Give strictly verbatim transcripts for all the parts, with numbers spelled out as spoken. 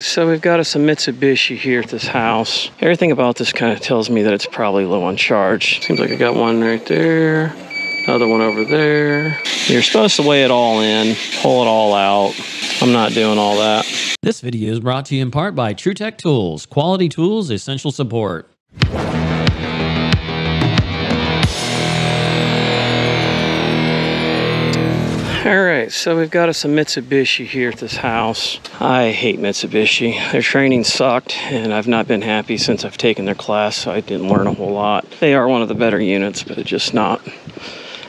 So we've got us a Mitsubishi here at this house. Everything about this kind of tells me that it's probably low on charge. Seems like I got one right there, another one over there. You're supposed to weigh it all in, pull it all out. I'm not doing all that. This video is brought to you in part by True Tech Tools, quality tools, essential support. All right, so we've got us a Mitsubishi here at this house. I hate Mitsubishi. Their training sucked, and I've not been happy since I've taken their class, so I didn't learn a whole lot. They are one of the better units, but it's just not.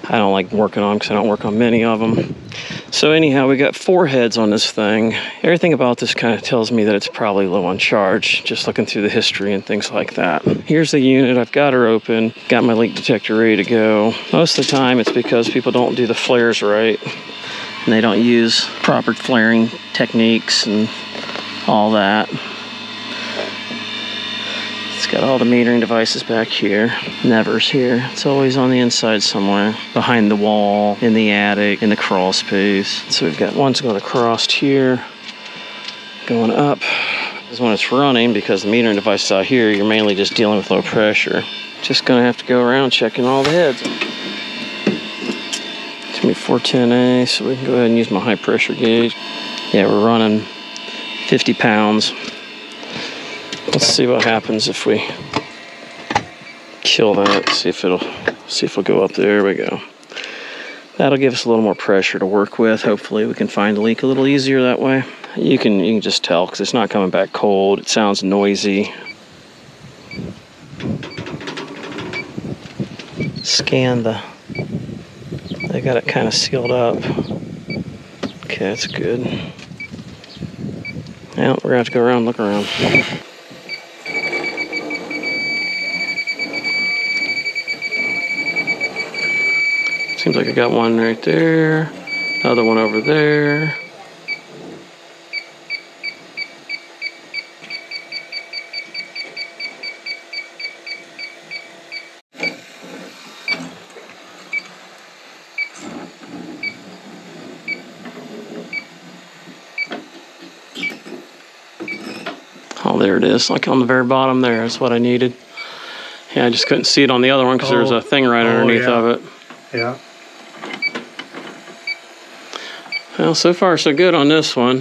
I don't like working on them because I don't work on many of them. So anyhow, we got four heads on this thing. Everything about this kind of tells me that it's probably low on charge, just looking through the history and things like that. Here's the unit. I've got her open, got my leak detector ready to go. Most of the time it's because people don't do the flares right, and they don't use proper flaring techniques and all that. It's got all the metering devices back here. Never's here. It's always on the inside somewhere. Behind the wall, in the attic, in the crawl space. So we've got one's going across here, going up. This is when it's running, because the metering device out here, you're mainly just dealing with low pressure. Just gonna have to go around checking all the heads. It's gonna be four ten A, so we can go ahead and use my high pressure gauge. Yeah, we're running fifty pounds. Let's see what happens if we kill that. See if it'll see if it'll go up. There we go. That'll give us a little more pressure to work with. Hopefully we can find the leak a little easier that way. You can you can just tell because it's not coming back cold. It sounds noisy. Scan the. They got it kind of sealed up. Okay, that's good. Now we're gonna have to go around and look around. Seems like I got one right there, another one over there. Oh, there it is, like on the very bottom there. That's what I needed. Yeah, I just couldn't see it on the other one because oh, there was a thing right oh, underneath yeah. of it. Yeah. Well, so far so good on this one.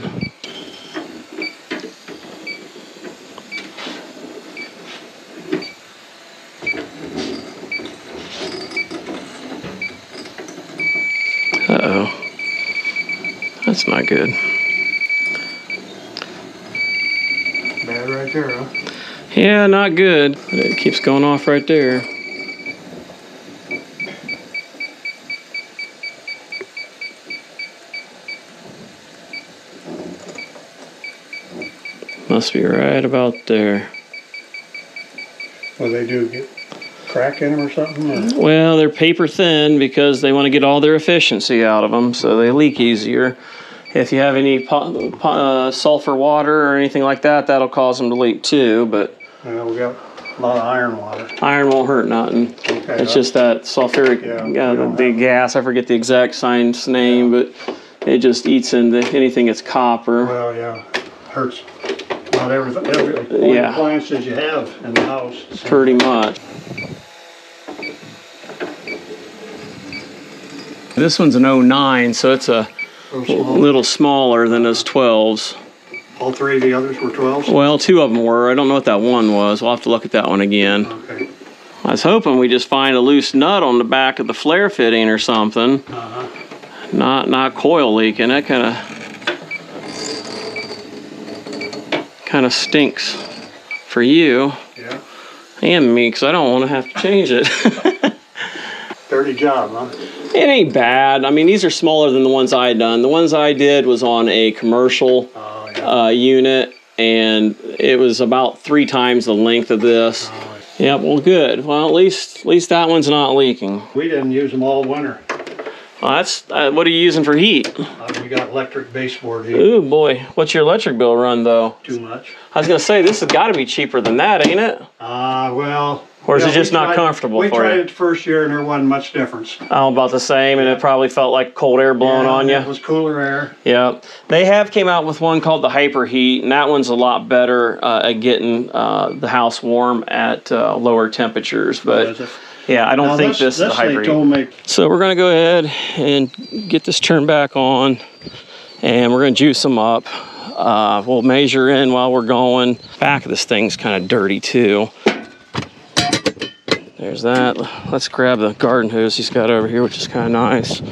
Uh-oh. That's not good. Bad right there, huh? Yeah, not good. It keeps going off right there. Must be right about there. Well, they do get crack in them or something? Or? Well, they're paper thin because they want to get all their efficiency out of them, so they leak easier. If you have any po po uh, sulfur water or anything like that, that'll cause them to leak too. But well, we got a lot of iron water. Iron won't hurt nothing. Okay, it's just that sulfuric yeah, uh, the, the gas. I forget the exact science name, yeah. but it just eats into anything that's copper. Well, yeah, hurts. Not everything, every yeah. appliances you have in the house. So. Pretty much. This one's an oh nine, so it's a small. little smaller than those twelves. All three of the others were twelves? Well, two of them were. I don't know what that one was. We'll have to look at that one again. Okay. I was hoping we just find a loose nut on the back of the flare fitting or something. Uh-huh. Not, not coil leaking. That kind of... kind of stinks for you yeah. and me because I don't want to have to change it. Dirty job, huh? It ain't bad. I mean, these are smaller than the ones I done. The ones I did was on a commercial oh, yeah. uh, unit, and it was about three times the length of this. Oh, yeah, well, good. Well, at least at least that one's not leaking. We didn't use them all winter. Well, that's uh, what are you using for heat? Uh, we got electric baseboard heat. Ooh boy, what's your electric bill run though? Too much. I was gonna say this has got to be cheaper than that, ain't it? Ah, uh, well, Or is yeah, it just not tried, comfortable for you? We tried it the first year and there wasn't much difference. Oh, about the same, and it probably felt like cold air blowing yeah, on you. It was cooler air. Yeah. They have came out with one called the Hyperheat, and that one's a lot better uh, at getting uh, the house warm at uh, lower temperatures. But yeah, I don't now think this, this is the Hyperheat. So we're going to go ahead and get this turned back on, and we're going to juice them up. Uh, we'll measure in while we're going. Back of this thing's kind of dirty too. There's that. Let's grab the garden hose he's got over here, which is kind of nice.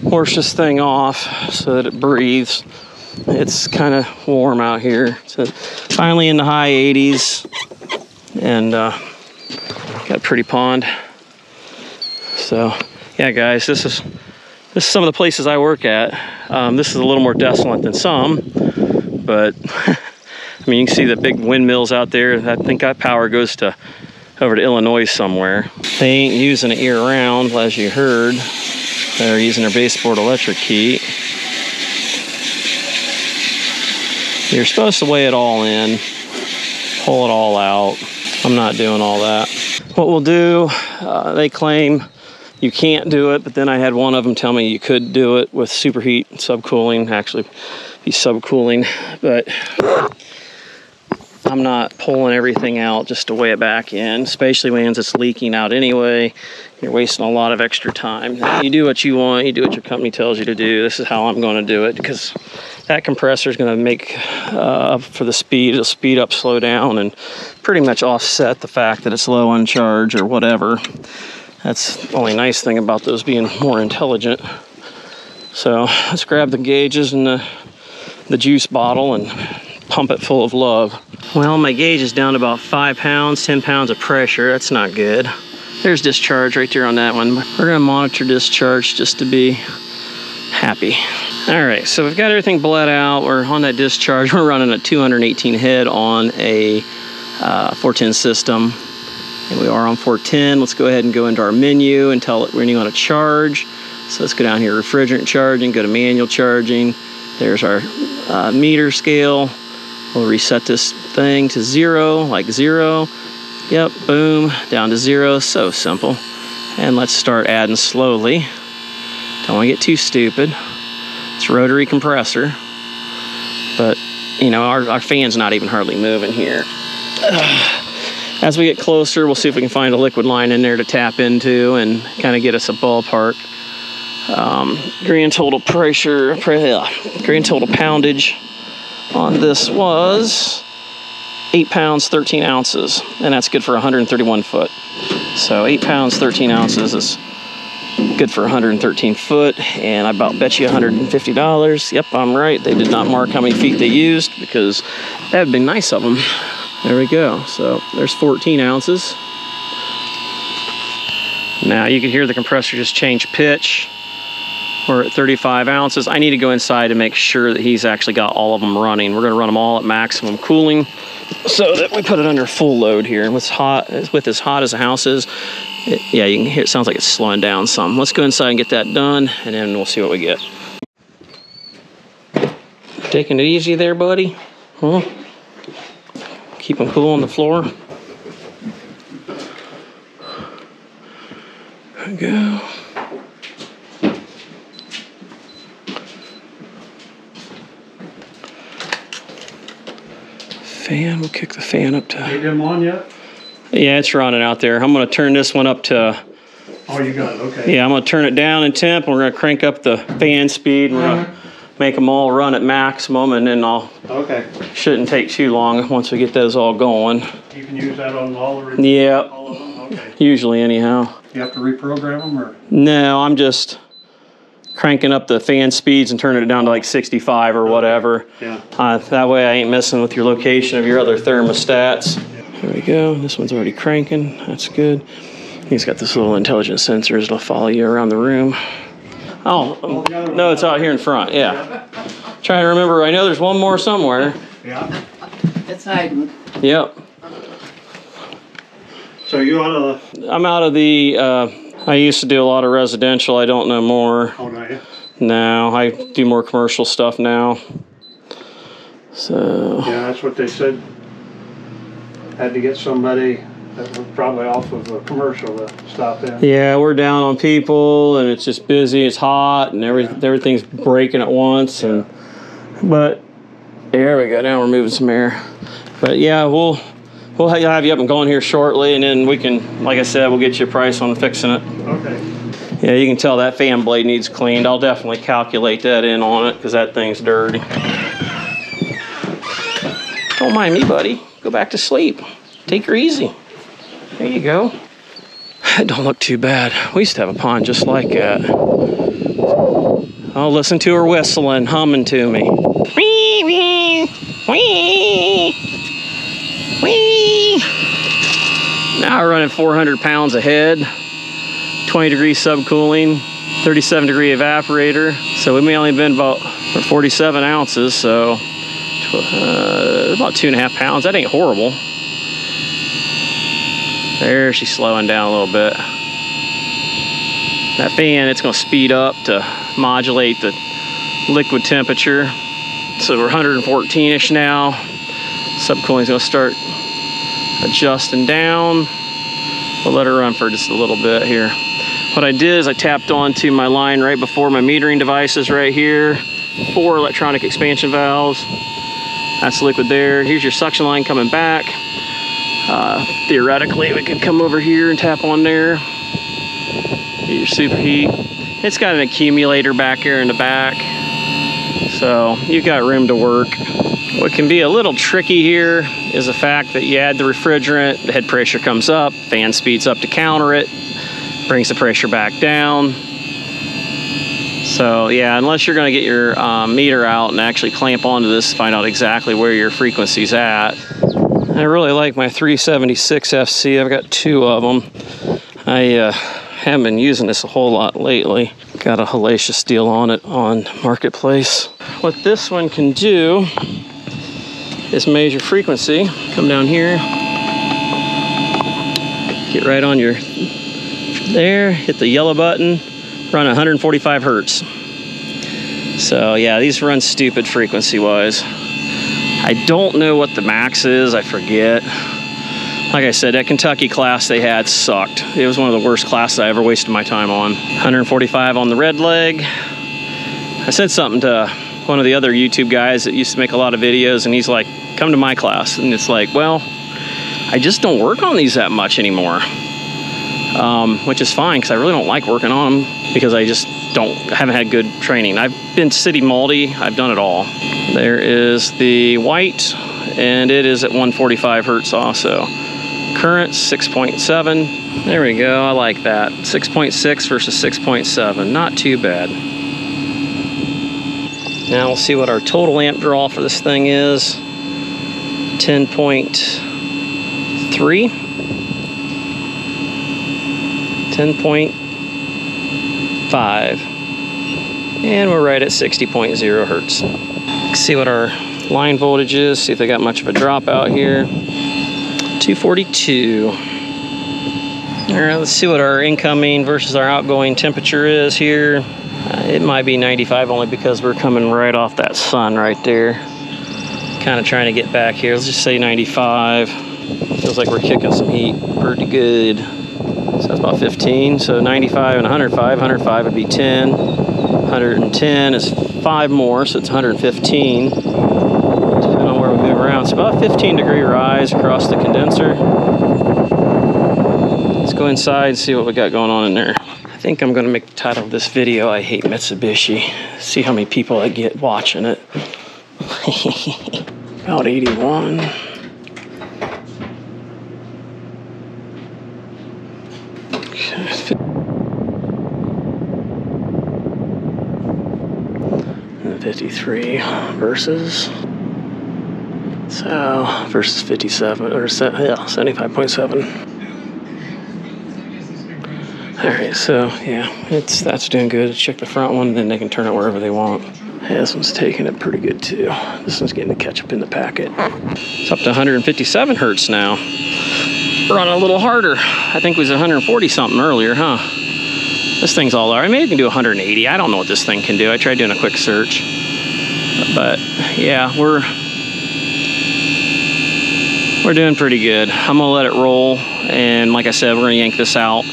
Wash this thing off so that it breathes. It's kind of warm out here. So finally in the high eighties, and uh, got a pretty pond. So yeah, guys, this is this is some of the places I work at. Um, this is a little more desolate than some, but I mean, you can see the big windmills out there. I think that power goes to over to Illinois somewhere. They ain't using it year round, as you heard. They're using their baseboard electric heat. You're supposed to weigh it all in, pull it all out. I'm not doing all that. What we'll do, uh, they claim you can't do it, but then I had one of them tell me you could do it with superheat, subcooling, actually be subcooling, but I'm not pulling everything out just to weigh it back in, especially when it's leaking out anyway. You're wasting a lot of extra time. You do what you want, you do what your company tells you to do. This is how I'm going to do it, because that compressor is going to make up uh, for the speed. It'll speed up, slow down, and pretty much offset the fact that it's low on charge or whatever. That's the only nice thing about those being more intelligent. So let's grab the gauges and the, the juice bottle and pump it full of love. Well, my gauge is down to about five pounds, ten pounds of pressure. That's not good. There's discharge right there on that one. We're gonna monitor discharge just to be happy. All right, so we've got everything bled out. We're on that discharge. We're running a two hundred eighteen head on a uh, four ten system. And we are on four ten. Let's go ahead and go into our menu and tell it when you want to charge. So let's go down here, refrigerant charging, go to manual charging. There's our uh, meter scale. We'll reset this thing to zero, like zero. Yep, boom, down to zero. So simple. And let's start adding slowly. Don't want to get too stupid. It's a rotary compressor. But, you know, our, our fan's not even hardly moving here. As we get closer, we'll see if we can find a liquid line in there to tap into and kind of get us a ballpark. Um, grand total pressure, grand total poundage on this was eight pounds, thirteen ounces, and that's good for one hundred thirty-one foot. So eight pounds, thirteen ounces is good for one hundred thirteen foot, and I about bet you one hundred fifty dollars. Yep, I'm right. They did not mark how many feet they used, because that would be nice of them. There we go. So there's fourteen ounces. Now you can hear the compressor just change pitch. We're at thirty-five ounces. I need to go inside and make sure that he's actually got all of them running. We're gonna run them all at maximum cooling so that we put it under full load here. And what's hot, with as hot as the house is, it, yeah, you can hear it sounds like it's slowing down some. Let's go inside and get that done, and then we'll see what we get. Taking it easy there, buddy. Huh? Keep them cool on the floor. There we go. Fan, we'll kick the fan up to... Are you them on yet? Yeah, it's running out there. I'm gonna turn this one up to... Oh, you got it, okay. Yeah, I'm gonna turn it down in temp, and we're gonna crank up the fan speed, and we're uh-huh. gonna make them all run at maximum, and then I'll... Okay. Shouldn't take too long once we get those all going. You can use that on all the... Yeah. All of them? Okay. Usually, anyhow. You have to reprogram them, or...? No, I'm just... cranking up the fan speeds and turning it down to like sixty-five or whatever. Yeah. Uh, that way I ain't messing with your location of your other thermostats. Yeah. There we go. This one's already cranking. That's good. He's got this little intelligent sensors that'll follow you around the room. Oh, um, no, it's out here in front. Yeah. Trying to remember. I know there's one more somewhere. Yeah. It's hiding. Yep. So you out of the... I'm out of the... Uh, I used to do a lot of residential. I don't know more. Oh, not yet? No, I do more commercial stuff now. So. Yeah, that's what they said. Had to get somebody that we're probably off of a commercial to stop in. Yeah, we're down on people, and it's just busy. It's hot, and every, yeah. everything's breaking at once. Yeah. And but there we go. Now we're moving some air. But yeah, we'll we'll have you up and going here shortly, and then we can, like I said, we'll get you a price on fixing it. Okay. Yeah, you can tell that fan blade needs cleaned. I'll definitely calculate that in on it because that thing's dirty. Don't mind me, buddy. Go back to sleep. Take her easy. There you go. It don't look too bad. We used to have a pond just like that. I'll listen to her whistling, humming to me. Wee, wee, wee, wee. Now we're running four hundred pounds a head. twenty degree subcooling, thirty-seven degree evaporator. So we may only been about forty-seven ounces, so uh, about two and a half pounds. That ain't horrible. There, she's slowing down a little bit. That fan, it's gonna speed up to modulate the liquid temperature. So we're one fourteen-ish now. Subcooling's gonna start adjusting down. We'll let her run for just a little bit here. What I did is I tapped onto my line right before my metering devices right here. Four electronic expansion valves. That's liquid there. Here's your suction line coming back. Uh, theoretically, we could come over here and tap on there. Get your superheat. It's got an accumulator back here in the back. So you've got room to work. What can be a little tricky here is the fact that you add the refrigerant, the head pressure comes up, fan speeds up to counter it, brings the pressure back down. So yeah, unless you're gonna get your um, meter out and actually clamp onto this to find out exactly where your frequency's at. I really like my three seventy-six F C, I've got two of them. I uh, haven't been using this a whole lot lately. Got a hellacious deal on it on Marketplace. What this one can do is measure frequency. Come down here, get right on your there, hit the yellow button, run one forty-five hertz. So yeah, these run stupid frequency wise. I don't know what the max is, I forget. Like I said, that Kentucky class they had sucked. It was one of the worst classes I ever wasted my time on. one forty-five on the red leg. I said something to one of the other YouTube guys that used to make a lot of videos, and he's like, come to my class. And it's like, well, I just don't work on these that much anymore. Um, which is fine, because I really don't like working on them, because I just don't, haven't had good training. I've been City Multi, I've done it all. There is the white, and it is at one forty-five hertz also. Current six point seven, there we go, I like that. six point six versus six point seven, not too bad. Now we'll see what our total amp draw for this thing is. ten point three. ten point five. And we're right at sixty point zero hertz. Let's see what our line voltage is, see if they got much of a drop out here. two forty-two. All right, let's see what our incoming versus our outgoing temperature is here. Uh, it might be ninety-five only because we're coming right off that sun right there. Kind of trying to get back here. Let's just say ninety-five. Feels like we're kicking some heat pretty good. So that's about fifteen. So ninety-five and one oh five. one oh five would be ten. one ten is five more, so it's one fifteen. Depending on where we move around. It's about a fifteen degree rise across the condenser. Let's go inside and see what we got going on in there. I think I'm gonna make the title of this video, I Hate Mitsubishi. See how many people I get watching it. About eighty-one. fifty-three versus. So, versus fifty-seven, or yeah, seventy-five point seven. All right, so yeah, it's that's doing good. Let's check the front one, then they can turn it wherever they want. Yeah, this one's taking it pretty good too. This one's getting the ketchup in the packet. It's up to one fifty-seven hertz now. We're on a little harder. I think it was one forty something earlier, huh? This thing's all right. I mean, it can do one eighty. I don't know what this thing can do. I tried doing a quick search, but yeah, we're we're doing pretty good. I'm gonna let it roll, and like I said, we're gonna yank this out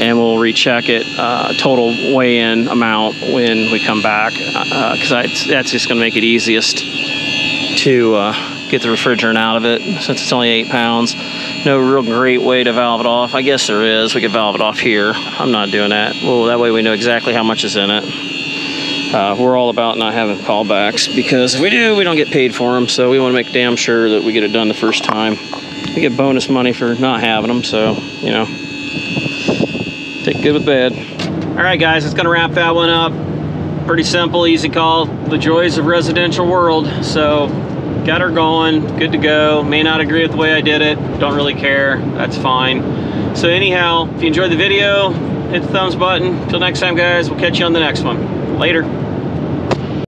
and we'll recheck it, uh, total weigh-in amount when we come back, because uh, that's just gonna make it easiest to uh, get the refrigerant out of it, since it's only eight pounds. No real great way to valve it off. I guess there is, we could valve it off here. I'm not doing that. Well, that way we know exactly how much is in it. Uh, we're all about not having callbacks, because if we do, we don't get paid for them, so we want to make damn sure that we get it done the first time. We get bonus money for not having them, so, you know, take good with bad. All right, guys, that's going to wrap that one up. Pretty simple, easy call. The joys of residential world. So, got her going, good to go. May not agree with the way I did it. Don't really care. That's fine. So, anyhow, if you enjoyed the video, hit the thumbs button. Till next time, guys, we'll catch you on the next one. Later.